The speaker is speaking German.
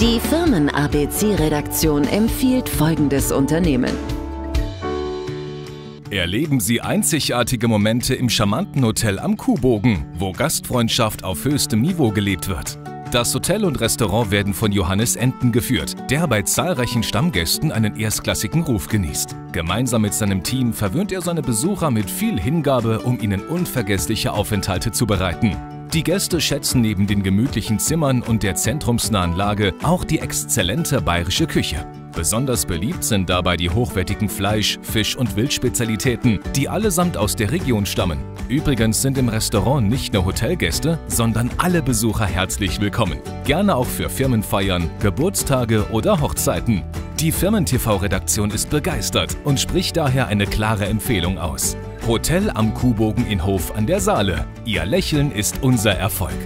Die Firmen-ABC-Redaktion empfiehlt folgendes Unternehmen. Erleben Sie einzigartige Momente im charmanten Hotel am Kuhbogen, wo Gastfreundschaft auf höchstem Niveau gelebt wird. Das Hotel und Restaurant werden von Johannes Enden geführt, der bei zahlreichen Stammgästen einen erstklassigen Ruf genießt. Gemeinsam mit seinem Team verwöhnt er seine Besucher mit viel Hingabe, um ihnen unvergessliche Aufenthalte zu bereiten. Die Gäste schätzen neben den gemütlichen Zimmern und der zentrumsnahen Lage auch die exzellente bayerische Küche. Besonders beliebt sind dabei die hochwertigen Fleisch-, Fisch- und Wildspezialitäten, die allesamt aus der Region stammen. Übrigens sind im Restaurant nicht nur Hotelgäste, sondern alle Besucher herzlich willkommen. Gerne auch für Firmenfeiern, Geburtstage oder Hochzeiten. Die Firmen-TV-Redaktion ist begeistert und spricht daher eine klare Empfehlung aus. Hotel am Kuhbogen in Hof an der Saale. Ihr Lächeln ist unser Erfolg.